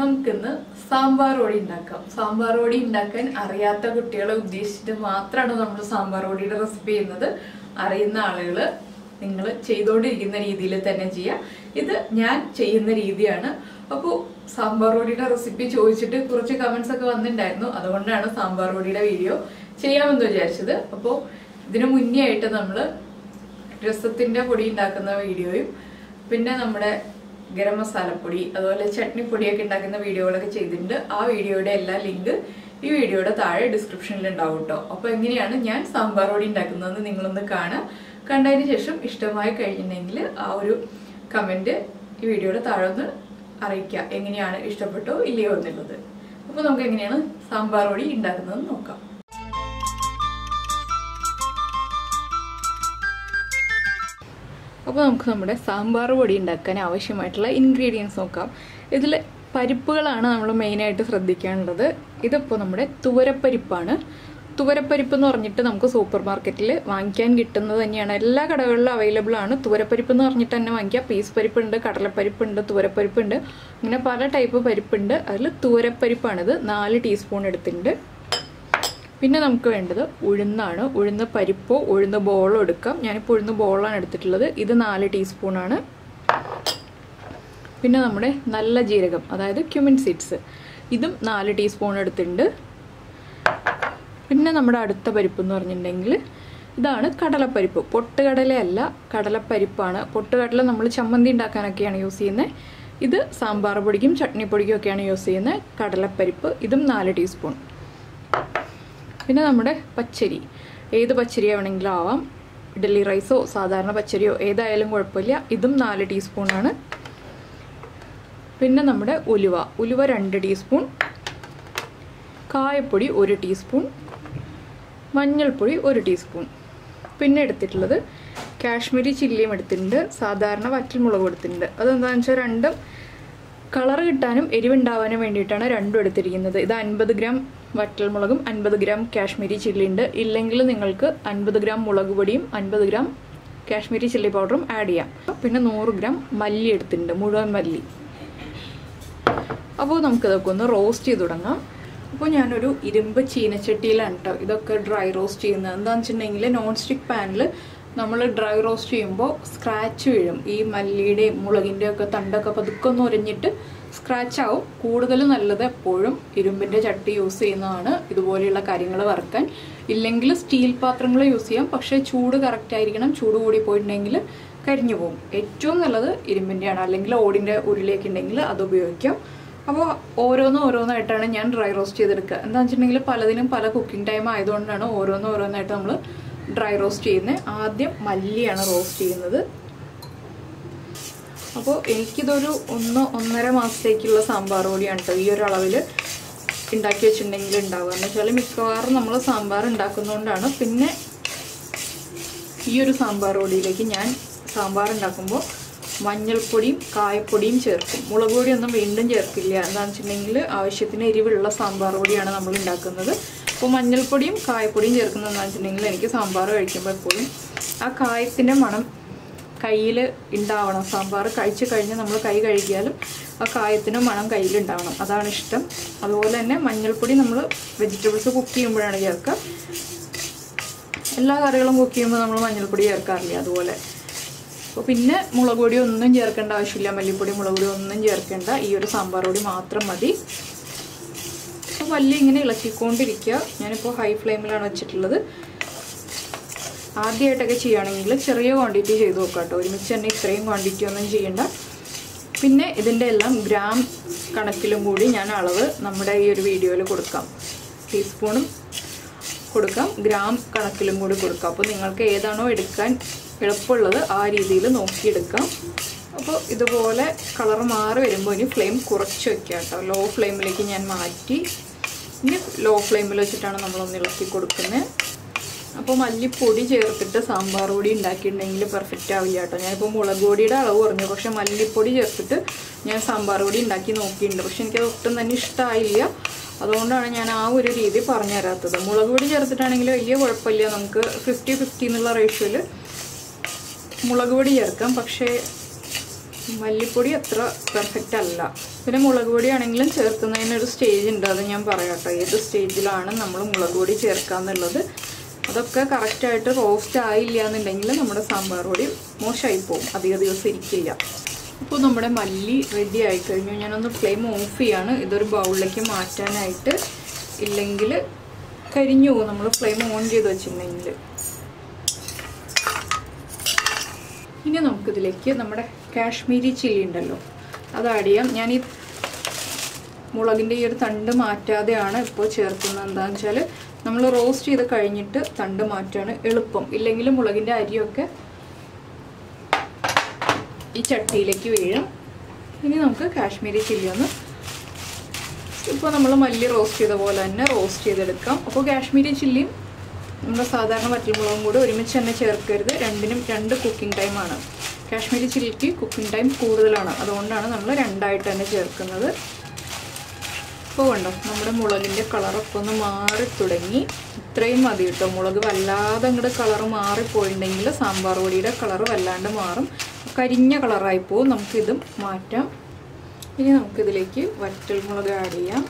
നമുക്കിന്ന് സാമ്പാറോടി ഉണ്ടാക്കാം. സാമ്പാറോടി ഉണ്ടാക്കാൻ അറിയാത്ത കുട്ടികളെ ഉദ്ദേശിച്ചിട്ട് മാത്രമാണ് നമ്മൾ സാമ്പാറോടിയുടെ റെസിപ്പി ചെയ്യുന്നത്. അറിയുന്ന ആളുകൾ നിങ്ങൾ ചെയ്തുകൊണ്ടിരിക്കുന്ന രീതിയിൽ തന്നെ ചെയ്യുക. ഇത് ഞാൻ ചെയ്യുന്ന രീതിയാണ്. അപ്പോൾ സാമ്പാറോടിയുടെ റെസിപ്പി ചോദിച്ചിട്ട് കുറച്ച് കമൻസ് ഒക്കെ വന്നിട്ടുണ്ടായിരുന്നു. അതുകൊണ്ടാണ് സാമ്പാറോടിയുടെ വീഡിയോ ചെയ്യാമെന്ന് വിചാരിച്ചത്. അപ്പോൾ ഇതിനു മുന്നേ ആയിട്ട് നമ്മൾ രസത്തിൻ്റെ പൊടി ഉണ്ടാക്കുന്ന വീഡിയോയും പിന്നെ നമ്മുടെ ഗരം മസാലപ്പൊടി അതുപോലെ ചട്നിപ്പൊടിയൊക്കെ ഉണ്ടാക്കുന്ന വീഡിയോകളൊക്കെ ചെയ്തിട്ടുണ്ട്. ആ വീഡിയോയുടെ എല്ലാ ലിങ്ക് ഈ വീഡിയോയുടെ താഴെ ഡിസ്ക്രിപ്ഷനിൽ ഉണ്ടാവും കേട്ടോ. അപ്പോൾ എങ്ങനെയാണ് ഞാൻ സാമ്പാറോടി ഉണ്ടാക്കുന്നതെന്ന് നിങ്ങളൊന്ന് കാണുക. കണ്ടതിന് ശേഷം ഇഷ്ടമായി കഴിഞ്ഞിട്ടുണ്ടെങ്കിൽ ആ ഒരു കമൻറ്റ് ഈ വീഡിയോയുടെ താഴെ ഒന്ന് അറിയിക്കുക, എങ്ങനെയാണ് ഇഷ്ടപ്പെട്ടോ ഇല്ലയോ എന്നുള്ളത്. അപ്പോൾ നമുക്ക് എങ്ങനെയാണ് സാമ്പാറോടി ഉണ്ടാക്കുന്നതെന്ന് നോക്കാം. അപ്പോൾ നമുക്ക് നമ്മുടെ സാമ്പാർ പൊടി ഉണ്ടാക്കാൻ ആവശ്യമായിട്ടുള്ള ഇൻഗ്രീഡിയൻസ് നോക്കാം. ഇതിൽ പരിപ്പുകളാണ് നമ്മൾ മെയിനായിട്ട് ശ്രദ്ധിക്കാനുള്ളത്. ഇതിപ്പോൾ നമ്മുടെ തുവരപ്പരിപ്പാണ്. തുവരപ്പരിപ്പ് എന്ന് പറഞ്ഞിട്ട് നമുക്ക് സൂപ്പർ മാർക്കറ്റിൽ വാങ്ങിക്കാൻ കിട്ടുന്നത് തന്നെയാണ്. എല്ലാ കടകളിലും അവൈലബിൾ ആണ്. തുവരപ്പരിപ്പ് എന്ന് പറഞ്ഞിട്ട് തന്നെ വാങ്ങിക്കുക. പീസ് പരിപ്പുണ്ട്, കടലപ്പരിപ്പുണ്ട്, തുവരപ്പരിപ്പുണ്ട്, അങ്ങനെ പല ടൈപ്പ് പരിപ്പുണ്ട്. അതിൽ തുവരപ്പരിപ്പാണിത്. 4 ടീസ്പൂൺ എടുത്തിട്ടുണ്ട്. പിന്നെ നമുക്ക് വേണ്ടത് ഉഴുന്നാണ്. ഉഴുന്ന് പരിപ്പോ ഉഴുന്ന് ബോളോ എടുക്കാം. ഞാനിപ്പോൾ ഉഴുന്ന് ബോളാണ് എടുത്തിട്ടുള്ളത്. ഇത് 4 ടീസ്പൂണാണ്. പിന്നെ നമ്മുടെ നല്ല ജീരകം, അതായത് ക്യുമിൻ സീഡ്സ്, ഇതും 4 ടീസ്പൂൺ എടുത്തിട്ടുണ്ട്. പിന്നെ നമ്മുടെ അടുത്ത പരിപ്പ് എന്ന് പറഞ്ഞിട്ടുണ്ടെങ്കിൽ ഇതാണ് കടലപ്പരിപ്പ്. പൊട്ടുകടലയല്ല, കടലപ്പരിപ്പാണ്. പൊട്ടുകടല നമ്മൾ ചമ്മന്തി ഉണ്ടാക്കാനൊക്കെയാണ് യൂസ് ചെയ്യുന്നത്. ഇത് സാമ്പാർ പൊടിക്കും ചട്നിപ്പൊടിക്കും ഒക്കെയാണ് യൂസ് ചെയ്യുന്നത്. കടലപ്പരിപ്പ് ഇതും 4 ടീസ്പൂൺ. പിന്നെ നമ്മുടെ പച്ചരി, ഏത് പച്ചരി ആവണമെങ്കിലും ആവാം. ഇഡ്ഡലി റൈസോ സാധാരണ പച്ചരിയോ ഏതായാലും കുഴപ്പമില്ല. ഇതും 4 ടീസ്പൂണാണ്. പിന്നെ നമ്മുടെ ഉലുവ, ഉലുവ 2 ടീസ്പൂൺ, കായപ്പൊടി 1 ടീസ്പൂൺ, മഞ്ഞൾപ്പൊടി 1 ടീസ്പൂൺ. പിന്നെ എടുത്തിട്ടുള്ളത് കാശ്മീരി ചില്ലിയും എടുത്തിട്ടുണ്ട്. സാധാരണ വറ്റൽമുളകും എടുത്തിട്ടുണ്ട്. അതെന്താണെന്ന് വെച്ചാൽ രണ്ടും കളറ് കിട്ടാനും എരിവുണ്ടാവാനും വേണ്ടിയിട്ടാണ് രണ്ടും എടുത്തിരിക്കുന്നത്. ഇത് 50 ഗ്രാം വറ്റൽമുളകും 50 ഗ്രാം കാശ്മീരി ചില്ലി ഉണ്ട്. ഇല്ലെങ്കിൽ നിങ്ങൾക്ക് 50 ഗ്രാം മുളക് പൊടിയും 50 ഗ്രാം കാശ്മീരി ചില്ലി പൗഡറും ആഡ് ചെയ്യാം. പിന്നെ 100 ഗ്രാം മല്ലി എടുത്തിട്ടുണ്ട്, മുഴുവൻ മല്ലി. അപ്പോൾ നമുക്കിതൊക്കെ ഒന്ന് റോസ്റ്റ് ചെയ്ത് തുടങ്ങാം. അപ്പോൾ ഞാനൊരു ഇരുമ്പ് ചീനച്ചട്ടിയിലാണ് കേട്ടോ ഇതൊക്കെ ഡ്രൈ റോസ്റ്റ് ചെയ്യുന്നത്. എന്താണെന്ന് വെച്ചിട്ടുണ്ടെങ്കിൽ നോൺ സ്റ്റിക്ക് പാനിൽ നമ്മൾ ഡ്രൈ റോസ്റ്റ് ചെയ്യുമ്പോൾ സ്ക്രാച്ച് വീഴും. ഈ മല്ലിയുടെയും മുളകിൻ്റെയും ഒക്കെ തണ്ടൊക്കെ പതുക്കെ ഒന്ന് ഉരഞ്ഞിട്ട് സ്ക്രാച്ചാവും. കൂടുതൽ നല്ലത് എപ്പോഴും ഇരുമ്പിൻ്റെ ചട്ടി യൂസ് ചെയ്യുന്നതാണ് ഇതുപോലെയുള്ള കാര്യങ്ങൾ വറുക്കാൻ. ഇല്ലെങ്കിൽ സ്റ്റീൽ പാത്രങ്ങൾ യൂസ് ചെയ്യാം. പക്ഷേ ചൂട് കറക്റ്റായിരിക്കണം. ചൂട് കൂടി പോയിട്ടുണ്ടെങ്കിൽ കരിഞ്ഞു പോകും. ഏറ്റവും നല്ലത് ഇരുമ്പിൻ്റെയാണ്. അല്ലെങ്കിൽ ഓടിൻ്റെ ഉരുളിയൊക്കെ ഉണ്ടെങ്കിൽ അത് ഉപയോഗിക്കാം. അപ്പോൾ ഓരോന്നായിട്ടാണ് ഞാൻ ഡ്രൈ റോസ്റ്റ് ചെയ്തെടുക്കുക. എന്താണെന്ന് വെച്ചിട്ടുണ്ടെങ്കിൽ പലതിനും പല കുക്കിംഗ് ടൈം ആയതുകൊണ്ടാണ് ഓരോന്നായിട്ട് നമ്മൾ ഡ്രൈ റോസ്റ്റ് ചെയ്യുന്നത്. ആദ്യം മല്ലിയാണ് റോസ്റ്റ് ചെയ്യുന്നത്. അപ്പോൾ എനിക്കിതൊരു 1-1.5 മാസത്തേക്കുള്ള സാമ്പാർ പൊടിയാണ് കേട്ടോ ഈ ഒരു അളവിൽ ഉണ്ടാക്കി വെച്ചിട്ടുണ്ടെങ്കിൽ ഉണ്ടാവുക. എന്ന് വെച്ചാൽ മിക്കവാറും നമ്മൾ സാമ്പാർ ഉണ്ടാക്കുന്നതുകൊണ്ടാണ്. പിന്നെ ഈ ഒരു സാമ്പാർ പൊടിയിലേക്ക് ഞാൻ സാമ്പാർ ഉണ്ടാക്കുമ്പോൾ മഞ്ഞൾപ്പൊടിയും കായപ്പൊടിയും ചേർക്കും. മുളക് പൊടിയൊന്നും വീണ്ടും ചേർക്കില്ല. എന്താണെന്ന് വെച്ചിട്ടുണ്ടെങ്കിൽ ആവശ്യത്തിന് എരിവുള്ള സാമ്പാർ പൊടിയാണ് നമ്മൾ ഉണ്ടാക്കുന്നത്. അപ്പോൾ മഞ്ഞൾപ്പൊടിയും കായപ്പൊടിയും ചേർക്കുന്നതെന്ന് വെച്ചിട്ടുണ്ടെങ്കിൽ എനിക്ക് സാമ്പാർ കഴിക്കുമ്പോൾ എപ്പോഴും ആ കായത്തിൻ്റെ മണം കയ്യിൽ ഉണ്ടാവണം. സാമ്പാർ കഴിച്ചു കഴിഞ്ഞ് നമ്മൾ കൈ കഴുകിയാലും ആ കായത്തിൻ്റെ മണം കയ്യിലുണ്ടാവണം. അതാണ് ഇഷ്ടം. അതുപോലെ തന്നെ മഞ്ഞൾപ്പൊടി നമ്മൾ വെജിറ്റബിൾസ് കുക്ക് ചെയ്യുമ്പോഴാണ് ചേർക്കുക. എല്ലാ കറികളും കുക്ക് ചെയ്യുമ്പോൾ നമ്മൾ മഞ്ഞൾപ്പൊടി ചേർക്കാറില്ല. അതുപോലെ അപ്പോൾ പിന്നെ മുളക് പൊടി ഒന്നും ചേർക്കേണ്ട ആവശ്യമില്ല. മല്ലിപ്പൊടി മുളക് പൊടി ഒന്നും ചേർക്കേണ്ട. ഈ ഒരു സാമ്പാർ പൊടി മാത്രം മതി. മല്ലി ഇങ്ങനെ ഇളക്കിക്കൊണ്ടിരിക്കുക. ഞാനിപ്പോൾ ഹൈ ഫ്ലെയിമിലാണ് വെച്ചിട്ടുള്ളത്. ആദ്യമായിട്ടൊക്കെ ചെയ്യുകയാണെങ്കിൽ ചെറിയ ക്വാണ്ടിറ്റി ചെയ്ത് നോക്കുക കേട്ടോ. ഒരുമിച്ച് തന്നെ ഇത്രയും ക്വാണ്ടിറ്റി ഒന്നും ചെയ്യണ്ട. പിന്നെ ഇതിൻ്റെ എല്ലാം ഗ്രാം കണക്കിലും കൂടി ഞാൻ അളവ് നമ്മുടെ ഈ ഒരു വീഡിയോയിൽ കൊടുക്കാം. ടീസ്പൂണും കൊടുക്കാം, ഗ്രാം കണക്കിലും കൂടി കൊടുക്കാം. അപ്പോൾ നിങ്ങൾക്ക് ഏതാണോ എടുക്കാൻ എളുപ്പമുള്ളത് ആ രീതിയിൽ നോക്കിയെടുക്കാം. അപ്പോൾ ഇതുപോലെ കളർ മാറി വരുമ്പോൾ ഇനി ഫ്ലെയിം കുറച്ച് വയ്ക്കുക കേട്ടോ. ലോ ഫ്ലെയിമിലേക്ക് ഞാൻ മാറ്റി. ഇനി ലോ ഫ്ലെയിമിൽ വെച്ചിട്ടാണ് നമ്മളൊന്ന് ഇളക്കി കൊടുക്കുന്നത്. അപ്പോൾ മല്ലിപ്പൊടി ചേർത്തിട്ട് സാമ്പാർ പൊടി ഉണ്ടാക്കിയിട്ടുണ്ടെങ്കിൽ പെർഫെക്റ്റ് ആവില്ല കേട്ടോ. ഞാനിപ്പോൾ മുളക് പൊടിയുടെ അളവ് കുറഞ്ഞു. പക്ഷേ മല്ലിപ്പൊടി ചേർത്തിട്ട് ഞാൻ സാമ്പാർ പൊടി ഉണ്ടാക്കി നോക്കിയിട്ടുണ്ട്. പക്ഷെ എനിക്കത് ഒട്ടും തന്നെ ഇഷ്ടമായില്ല. അതുകൊണ്ടാണ് ഞാൻ ആ ഒരു രീതി പറഞ്ഞു തരാത്തത്. മുളക് പൊടി ചേർത്തിട്ടാണെങ്കിൽ വലിയ കുഴപ്പമില്ല. നമുക്ക് 50-50 എന്നുള്ള റേഷ്യോയിൽ മുളക് പൊടി ചേർക്കാം. പക്ഷേ മല്ലിപ്പൊടി അത്ര പെർഫെക്റ്റ് അല്ല. പിന്നെ മുളക് പൊടിയാണെങ്കിലും ചേർക്കുന്നതിനൊരു സ്റ്റേജ് ഉണ്ട്, അത് ഞാൻ പറയട്ടെ. ഏത് സ്റ്റേജിലാണ് നമ്മൾ മുളക് പൊടി ചേർക്കുക എന്നുള്ളത്, അതൊക്കെ കറക്റ്റായിട്ട് റോസ്റ്റ് ആയില്ല എന്നുണ്ടെങ്കിൽ നമ്മുടെ സാമ്പാർ പൊടി മോശമായി പോകും, അധിക ദിവസം ഇരിക്കില്ല. അപ്പോൾ നമ്മുടെ മല്ലി റെഡി ആയിക്കഴിഞ്ഞു. ഞാനൊന്ന് ഫ്ലെയിം ഓഫ് ചെയ്യാണ്, ഇതൊരു ബൗളിലേക്ക് മാറ്റാനായിട്ട്, ഇല്ലെങ്കിൽ കരിഞ്ഞു പോകും നമ്മൾ ഫ്ലെയിം ഓൺ ചെയ്ത് വെച്ചിട്ടുണ്ടെങ്കിൽ. ഇനി നമുക്കിതിലേക്ക് നമ്മുടെ കാശ്മീരി ചില്ലി ഉണ്ടല്ലോ അത് ആഡ് ചെയ്യാം. ഞാൻ ഈ മുളകിൻ്റെ ഈ ഒരു തണ്ട് മാറ്റാതെയാണ് ഇപ്പോൾ ചേർക്കുന്നത്. എന്താണെന്ന് വെച്ചാൽ നമ്മൾ റോസ്റ്റ് ചെയ്ത് കഴിഞ്ഞിട്ട് തണ്ട് മാറ്റാണ് എളുപ്പം, ഇല്ലെങ്കിൽ മുളകിൻ്റെ അരിയൊക്കെ ഈ ചട്ടിയിലേക്ക് വീഴും. ഇനി നമുക്ക് കാശ്മീരി ചില്ലി ഒന്ന് ഇപ്പോൾ നമ്മൾ മല്ലി റോസ്റ്റ് ചെയ്ത പോലെ തന്നെ റോസ്റ്റ് ചെയ്തെടുക്കാം. അപ്പോൾ കാശ്മീരി ചില്ലിയും നമ്മുടെ സാധാരണ വറ്റൽമുളകും കൂടി ഒരുമിച്ച് തന്നെ ചേർക്കരുത്, രണ്ടിനും രണ്ട് കുക്കിംഗ് ടൈമാണ്. കാശ്മീരി ചില്ലിക്ക് കുക്കിംഗ് ടൈം കൂടുതലാണ്, അതുകൊണ്ടാണ് നമ്മൾ രണ്ടായിട്ട് തന്നെ ചേർക്കുന്നത്. ഇപ്പോൾ കണ്ടോ നമ്മുടെ മുളകിൻ്റെ കളറൊക്കെ ഒന്ന് മാറി തുടങ്ങി. ഇത്രയും മതി കേട്ടോ, മുളക് വല്ലാതെ അങ്ങോട്ട് കളറ് മാറിപ്പോയിട്ടുണ്ടെങ്കിൽ സാമ്പാർ പൊടിയുടെ കളറ് വല്ലാണ്ട് മാറും, കരിഞ്ഞ കളറായി പോവും. നമുക്കിതും മാറ്റാം. ഇനി നമുക്കിതിലേക്ക് വറ്റൽമുളക് ആഡ് ചെയ്യാം.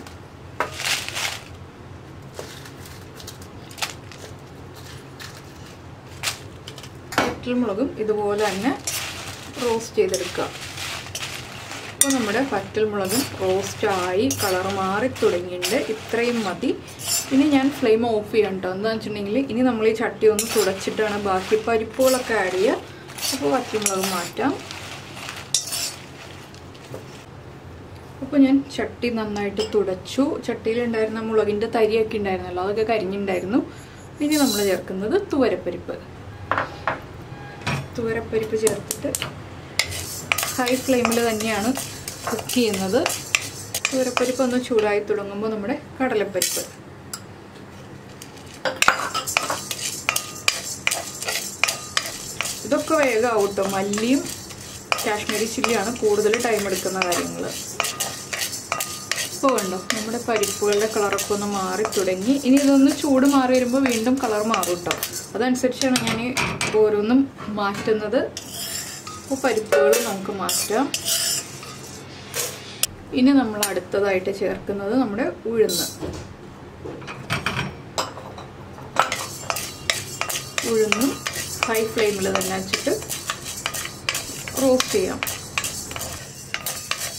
വറ്റൽമുളകും ഇതുപോലെ തന്നെ റോസ്റ്റ് ചെയ്തെടുക്കുക. അപ്പോൾ നമ്മുടെ വറ്റൽമുളകും റോസ്റ്റായി കളർ മാറി തുടങ്ങിയിട്ടുണ്ട്. ഇത്രയും മതി. ഇനി ഞാൻ ഫ്ലെയിം ഓഫ് ചെയ്യാം കേട്ടോ. എന്താണെന്ന് വെച്ചിട്ടുണ്ടെങ്കിൽ ഇനി നമ്മൾ ഈ ചട്ടി ഒന്ന് തുടച്ചിട്ടാണ് ബാക്കി പരിപ്പുകളൊക്കെ ആഡ് ചെയ്യുക. അപ്പോൾ വറ്റൽമുളക് മാറ്റാം. അപ്പോൾ ഞാൻ ചട്ടി നന്നായിട്ട് തുടച്ചു. ചട്ടിയിലുണ്ടായിരുന്ന മുളകിൻ്റെ തരിയൊക്കെ ഉണ്ടായിരുന്നല്ലോ, അതൊക്കെ കരിഞ്ഞിട്ടുണ്ടായിരുന്നു. ഇനി നമ്മൾ ചേർക്കുന്നത് തുവരപ്പരിപ്പ്. തുവരപ്പരിപ്പ് ചേർത്തിട്ട് ഹൈ ഫ്ലെയിമിൽ തന്നെയാണ് കുക്ക് ചെയ്യുന്നത്. തുവരപ്പരിപ്പ് ഒന്ന് ചൂടായി തുടങ്ങുമ്പോൾ നമ്മുടെ കടലപ്പരിപ്പ്, ഇതൊക്കെ വേഗം ആവട്ടോ. മല്ലിയും കാശ്മീരി ചില്ലിയാണ് കൂടുതൽ ടൈം എടുക്കുന്ന കാര്യങ്ങൾ. ഇപ്പോൾ ഉണ്ടോ നമ്മുടെ പരിപ്പുകളുടെ കളറൊക്കെ ഒന്ന് മാറി തുടങ്ങി. ഇനി ഇതൊന്ന് ചൂട് മാറി വരുമ്പോൾ വീണ്ടും കളർ മാറും കേട്ടോ, അതനുസരിച്ചാണ് ഞാൻ ഓരോന്നും മാറ്റുന്നത്. അപ്പോൾ പരിപ്പുകൾ നമുക്ക് മാറ്റാം. ഇനി നമ്മൾ അടുത്തതായിട്ട് ചേർക്കുന്നത് നമ്മുടെ ഉഴുന്ന്. ഉഴുന്നും ഹൈ ഫ്ലെയിമിൽ തന്നെ വെച്ചിട്ട് റോസ്റ്റ് ചെയ്യാം.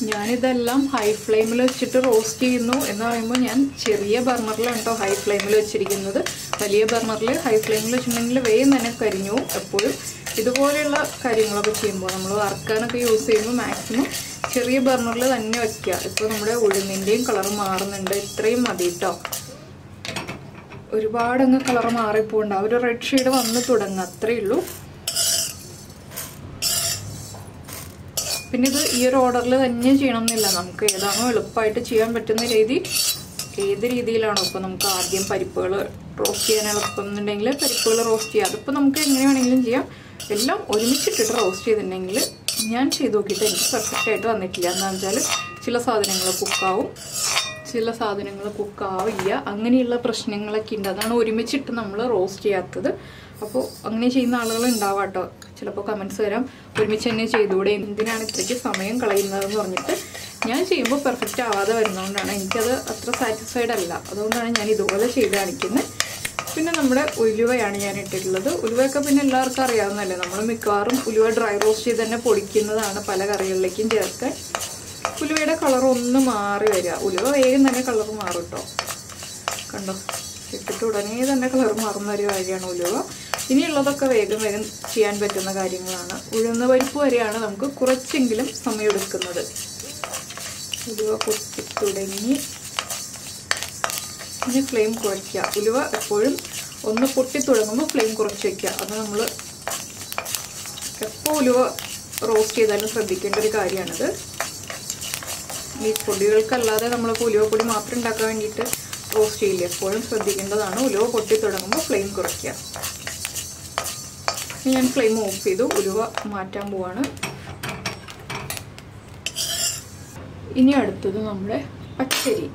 ഞാനിതെല്ലാം ഹൈ ഫ്ലെയിമിൽ വെച്ചിട്ട് റോസ്റ്റ് ചെയ്യുന്നു എന്ന് പറയുമ്പോൾ ഞാൻ ചെറിയ ബർണറിലാണ് കേട്ടോ ഹൈ ഫ്ലെയിമിൽ വെച്ചിരിക്കുന്നത്. വലിയ ബർണറിൽ ഹൈ ഫ്ലെയിമിൽ വെച്ചിട്ടുണ്ടെങ്കിൽ വേഗം തന്നെ കരിഞ്ഞു. എപ്പോഴും ഇതുപോലെയുള്ള കാര്യങ്ങളൊക്കെ ചെയ്യുമ്പോൾ നമ്മൾ വറുക്കാനൊക്കെ യൂസ് ചെയ്യുമ്പോൾ മാക്സിമം ചെറിയ ബർണറിൽ തന്നെ വയ്ക്കുക. ഇപ്പോൾ നമ്മുടെ ഉഴുന്നിൻ്റെയും കളർ മാറുന്നുണ്ട്. ഇത്രയും മതി കേട്ടോ, ഒരുപാടങ്ങ് കളർ മാറിപ്പോകണ്ട, ഒരു റെഡ് ഷെയ്ഡ് വന്ന് തുടങ്ങുക, അത്രയേ ഉള്ളൂ. പിന്നെ ഇത് ഈ ഒരു ഓർഡറിൽ തന്നെ ചെയ്യണം എന്നില്ല, നമുക്ക് ഏതാണോ എളുപ്പമായിട്ട് ചെയ്യാൻ പറ്റുന്ന രീതി, ഏത് രീതിയിലാണോ ഇപ്പോൾ നമുക്ക് ആദ്യം പരിപ്പുകൾ റോസ്റ്റ് ചെയ്യാൻ എളുപ്പം എന്നുണ്ടെങ്കിൽ പരിപ്പുകൾ റോസ്റ്റ് ചെയ്യാം. അതിപ്പോൾ നമുക്ക് എങ്ങനെ വേണമെങ്കിലും ചെയ്യാം. എല്ലാം ഒരുമിച്ചിട്ടിട്ട് റോസ്റ്റ് ചെയ്തിട്ടുണ്ടെങ്കിൽ ഞാൻ ചെയ്ത് നോക്കിയിട്ട് എനിക്ക് പെർഫെക്റ്റായിട്ട് വന്നിട്ടില്ല. എന്താണെന്ന് വെച്ചാൽ ചില സാധനങ്ങൾ കുക്കാവും, ചില സാധനങ്ങൾ കുക്കാവില്ല, അങ്ങനെയുള്ള പ്രശ്നങ്ങളൊക്കെ ഉണ്ട്. അതാണ് ഒരുമിച്ചിട്ട് നമ്മൾ റോസ്റ്റ് ചെയ്യാത്തത്. അപ്പോൾ അങ്ങനെ ചെയ്യുന്ന ആളുകൾ ഉണ്ടാവാം കേട്ടോ. ചിലപ്പോൾ കമൻറ്റ്സ് വരാം, ഒരുമിച്ച് തന്നെ ചെയ്തുകൂടെ, എന്തിനാണ് ഇത്രയ്ക്ക് സമയം കളയുന്നതെന്ന് പറഞ്ഞിട്ട്. ഞാൻ ചെയ്യുമ്പോൾ പെർഫെക്റ്റ് ആവാതെ വരുന്നതുകൊണ്ടാണ്, എനിക്കത് അത്ര സാറ്റിസ്ഫൈഡ് അല്ല, അതുകൊണ്ടാണ് ഞാൻ ഇതുപോലെ ചെയ്ത് കാണിക്കുന്നത്. പിന്നെ നമ്മുടെ ഉലുവയാണ് ഞാൻ ഇട്ടിട്ടുള്ളത്. ഉലുവയൊക്കെ പിന്നെ എല്ലാവർക്കും അറിയാവുന്നതല്ലേ, നമ്മൾ മിക്കവാറും ഉലുവ ഡ്രൈ റോസ്റ്റ് ചെയ്ത് തന്നെ പൊടിക്കുന്നതാണ് പല കറികളിലേക്കും ചേർക്കാൻ. ഉലുവയുടെ കളറൊന്ന് മാറി വരിക, ഉലുവ വേഗം തന്നെ കളർ മാറും കേട്ടോ. കണ്ടോ, ഇട്ടിട്ട് ഉടനെ തന്നെ കളർ മാറുന്ന ഒരു കാര്യമാണ് ഉലുവ. ഇനിയുള്ളതൊക്കെ വേഗം വേഗം ചെയ്യാൻ പറ്റുന്ന കാര്യങ്ങളാണ്. ഉഴുന്ന പരിപ്പ് വരെയാണ് നമുക്ക് കുറച്ചെങ്കിലും സമയമെടുക്കുന്നത്. ഉലുവ കൊത്തി തുടങ്ങി, ഇനി ഫ്ലെയിം കുറയ്ക്കുക. ഉലുവ എപ്പോഴും ഒന്ന് പൊട്ടി തുടങ്ങുമ്പോൾ ഫ്ലെയിം കുറച്ച് വയ്ക്കുക. അത് നമ്മൾ എപ്പോൾ ഉലുവ റോസ്റ്റ് ചെയ്താലും ശ്രദ്ധിക്കേണ്ട ഒരു കാര്യമാണിത്. ഈ പൊടികൾക്കല്ലാതെ നമ്മളിപ്പോൾ ഉലുവപ്പൊടി മാത്രം ഉണ്ടാക്കാൻ വേണ്ടിയിട്ട് റോസ്റ്റ് ചെയ്യില്ല, എപ്പോഴും ശ്രദ്ധിക്കേണ്ടതാണ്. ഉലുവ പൊട്ടി തുടങ്ങുമ്പോൾ ഫ്ലെയിം കുറയ്ക്കുക. ഞാൻ ഫ്ലെയിം ഓഫ് ചെയ്തു, ഉലുവ മാറ്റാൻ പോവാണ്. ഇനി അടുത്തത് നമ്മുടെ പച്ചരി.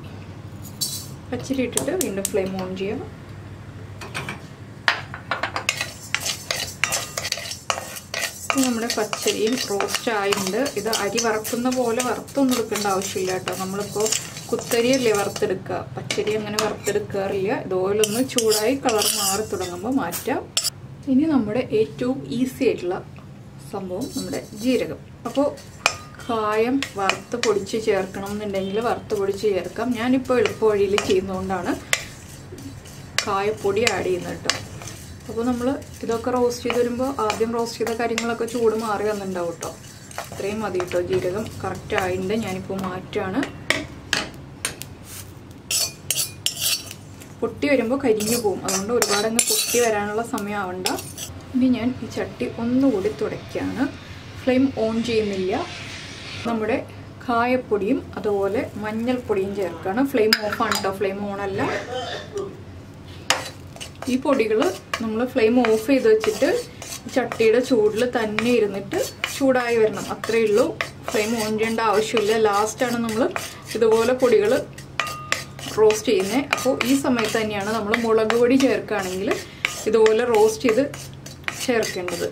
പച്ചരി ഇട്ടിട്ട് വീണ്ടും ഫ്ലെയിം ഓൺ ചെയ്യാം. അപ്പം നമ്മുടെ പച്ചരിയും റോസ്റ്റ് ആയിട്ടുണ്ട്. ഇത് അരി വറുക്കുന്ന പോലെ വറുത്തൊന്നും എടുക്കേണ്ട ആവശ്യമില്ല കേട്ടോ. നമ്മളിപ്പോൾ കുത്തരിയല്ലേ വറുത്തെടുക്കുക, പച്ചരി അങ്ങനെ വറുത്തെടുക്കാറില്ല. ഇതുപോലൊന്ന് ചൂടായി കളർ മാറി തുടങ്ങുമ്പോൾ മാറ്റാം. ഇനി നമ്മുടെ ഏറ്റവും ഈസി ആയിട്ടുള്ള സംഭവം നമ്മുടെ ജീരകം. അപ്പോൾ കായം വറുത്ത് പൊടിച്ച് ചേർക്കണം എന്നുണ്ടെങ്കിൽ വറുത്ത് പൊടിച്ച് ചേർക്കാം. ഞാനിപ്പോൾ എളുപ്പവഴിയിൽ ചെയ്യുന്നതുകൊണ്ടാണ് കായപ്പൊടി ആഡ് ചെയ്യുന്നത് കേട്ടോ. അപ്പോൾ നമ്മൾ ഇതൊക്കെ റോസ്റ്റ് ചെയ്ത് വരുമ്പോൾ ആദ്യം റോസ്റ്റ് ചെയ്ത കാര്യങ്ങളൊക്കെ ചൂട് മാറി വന്നിട്ടുണ്ടാവും കേട്ടോ. ഇത്രയും മതി കേട്ടോ, ജീരകം കറക്റ്റ് ആയിട്ടുണ്ട്. ഞാനിപ്പോൾ മാറ്റാണ്. പൊട്ടി വരുമ്പോൾ കരിഞ്ഞു പോകും, അതുകൊണ്ട് ഒരുപാടങ്ങ് പൊട്ടി വരാനുള്ള സമയം ആവണ്ട. ഇനി ഞാൻ ഈ ചട്ടി ഒന്നുകൂടി തുടയ്ക്കുകയാണ്. ഫ്ലെയിം ഓൺ ചെയ്യുന്നില്ല. നമ്മുടെ കായപ്പൊടിയും അതുപോലെ മഞ്ഞൾപ്പൊടിയും ചേർക്കുകയാണ്. ഫ്ലെയിം ഓഫാണ് കേട്ടോ, ഫ്ലെയിം ഓണല്ല. ഈ പൊടികൾ നമ്മൾ ഫ്ലെയിം ഓഫ് ചെയ്ത് വെച്ചിട്ട് ചട്ടിയുടെ ചൂടിൽ തന്നെ ഇരുന്നിട്ട് ചൂടായി വരണം, അത്രയേ ഉള്ളൂ. ഫ്ലെയിം ഓൺ ചെയ്യേണ്ട ആവശ്യമില്ല. ലാസ്റ്റാണ് നമ്മൾ ഇതുപോലെ പൊടികൾ റോസ്റ്റ് ചെയ്യുന്നത്. അപ്പോൾ ഈ സമയത്ത് തന്നെയാണ് നമ്മൾ മുളക് പൊടി ചേർക്കുകയാണെങ്കിൽ ഇതുപോലെ റോസ്റ്റ് ചെയ്ത് ചേർക്കേണ്ടത്.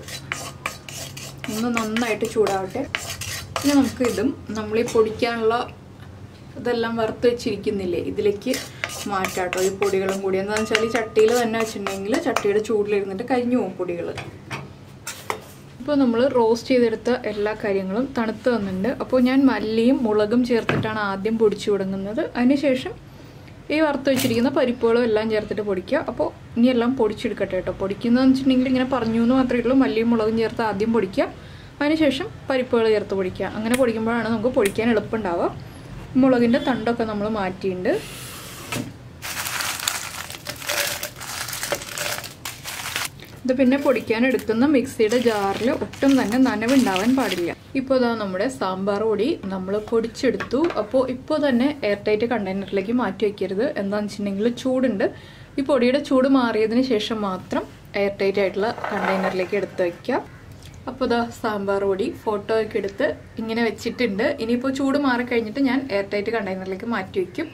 ഒന്ന് നന്നായിട്ട് ചൂടാവട്ടെ. പിന്നെ നമുക്ക് ഇതും നമ്മൾ ഈ പൊടിക്കാനുള്ള ഇതെല്ലാം വറുത്ത് വെച്ചിരിക്കുന്നില്ലേ, ഇതിലേക്ക് മാറ്റാട്ടോ ഈ പൊടികളും കൂടി. എന്താണെന്ന് വെച്ചാൽ ഈ ചട്ടിയിൽ തന്നെ വെച്ചിട്ടുണ്ടെങ്കിൽ ചട്ടിയുടെ ചൂടിലിരുന്നിട്ട് കരിഞ്ഞു പോകും പൊടികൾ. ഇപ്പോൾ നമ്മൾ റോസ്റ്റ് ചെയ്തെടുത്ത എല്ലാ കാര്യങ്ങളും തണുത്ത് വന്നിട്ടുണ്ട്. അപ്പോൾ ഞാൻ മല്ലിയും മുളകും ചേർത്തിട്ടാണ് ആദ്യം പൊടിച്ചു തുടങ്ങുന്നത്. അതിനുശേഷം ഈ വറുത്ത് വെച്ചിരിക്കുന്ന പരിപ്പുകളും എല്ലാം ചേർത്തിട്ട് പൊടിക്കുക. അപ്പോൾ ഇനി എല്ലാം പൊടിച്ചെടുക്കട്ടെ കേട്ടോ. പൊടിക്കുന്നതെന്ന് വെച്ചിട്ടുണ്ടെങ്കിൽ ഇങ്ങനെ പറഞ്ഞു എന്ന് മാത്രമേ ഉള്ളൂ. മല്ലിയും മുളകും ചേർത്ത് ആദ്യം പൊടിക്കുക, അതിനുശേഷം പരിപ്പുകൾ ചേർത്ത് പൊടിക്കുക. അങ്ങനെ പൊടിക്കുമ്പോഴാണ് നമുക്ക് പൊടിക്കാൻ എളുപ്പമുണ്ടാവുക. മുളകിൻ്റെ തണ്ടൊക്കെ നമ്മൾ മാറ്റിയിട്ടുണ്ട്. ഇത് പിന്നെ പൊടിക്കാൻ എടുക്കുന്ന മിക്സിയുടെ ജാറിൽ ഒട്ടും തന്നെ നനവുണ്ടാവാൻ പാടില്ല. ഇപ്പോൾ ഇതാ നമ്മുടെ സാമ്പാർ പൊടി നമ്മൾ പൊടിച്ചെടുത്തു. അപ്പോൾ ഇപ്പോൾ തന്നെ എയർ ടൈറ്റ് കണ്ടെയ്നറിലേക്ക് മാറ്റി വയ്ക്കരുത്. എന്താണെന്ന് വെച്ചിട്ടുണ്ടെങ്കിൽ ചൂടുണ്ട്. ഈ പൊടിയുടെ ചൂട് മാറിയതിന് ശേഷം മാത്രം എയർ ടൈറ്റ് ആയിട്ടുള്ള കണ്ടെയ്നറിലേക്ക് എടുത്ത് വയ്ക്കുക. അപ്പോൾ ഇതാ സാമ്പാർ പൊടി ഫോട്ടോ ഒക്കെ എടുത്ത് ഇങ്ങനെ വെച്ചിട്ടുണ്ട്. ഇനിയിപ്പോൾ ചൂട് മാറിക്കഴിഞ്ഞിട്ട് ഞാൻ എയർ ടൈറ്റ് കണ്ടെയ്നറിലേക്ക് മാറ്റി വയ്ക്കും.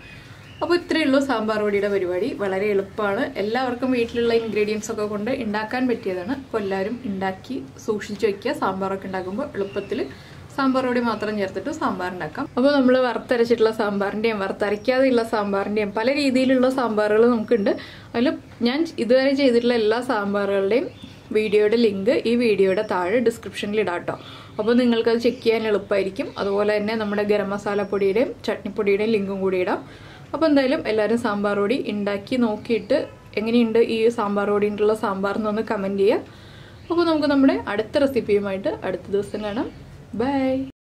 അപ്പോൾ ഇത്രയേ ഉള്ളൂ സാമ്പാർ പൊടിയുടെ പരിപാടി. വളരെ എളുപ്പമാണ്. എല്ലാവർക്കും വീട്ടിലുള്ള ഇൻഗ്രീഡിയൻസ് ഒക്കെ കൊണ്ട് ഉണ്ടാക്കാൻ പറ്റിയതാണ്. അപ്പോൾ എല്ലാവരും ഉണ്ടാക്കി സൂക്ഷിച്ച് വയ്ക്കുക. സാമ്പാറൊക്കെ ഉണ്ടാക്കുമ്പോൾ എളുപ്പത്തിൽ സാമ്പാർ പൊടി മാത്രം ചേർത്തിട്ട് സാമ്പാർ ഉണ്ടാക്കാം. അപ്പോൾ നമ്മൾ വറുത്തരച്ചിട്ടുള്ള സാമ്പാറിൻ്റെയും വറുത്തരയ്ക്കാതെയുള്ള സാമ്പാറിൻ്റെയും പല രീതിയിലുള്ള സാമ്പാറുകൾ നമുക്കുണ്ട്. അതിൽ ഞാൻ ഇതുവരെ ചെയ്തിട്ടുള്ള എല്ലാ സാമ്പാറുകളുടെയും വീഡിയോയുടെ ലിങ്ക് ഈ വീഡിയോയുടെ താഴെ ഡിസ്ക്രിപ്ഷനിൽ ഇടാം കേട്ടോ. അപ്പോൾ നിങ്ങൾക്കത് ചെക്ക് ചെയ്യാൻ എളുപ്പമായിരിക്കും. അതുപോലെ തന്നെ നമ്മുടെ ഗരം മസാല പൊടിയുടെയും ചട്നിപ്പൊടിയുടെയും ലിങ്കും കൂടി ഇടാം. അപ്പോൾ എന്തായാലും എല്ലാവരും സാമ്പാർ പൊടി ഉണ്ടാക്കി നോക്കിയിട്ട് എങ്ങനെയുണ്ട് ഈ സാമ്പാർ പൊടിയിട്ടുള്ള സാമ്പാറിനൊന്ന് കമൻറ്റ് ചെയ്യുക. അപ്പോൾ നമുക്ക് നമ്മുടെ അടുത്ത റെസിപ്പിയുമായിട്ട് അടുത്ത ദിവസം കാണാം. ബൈ.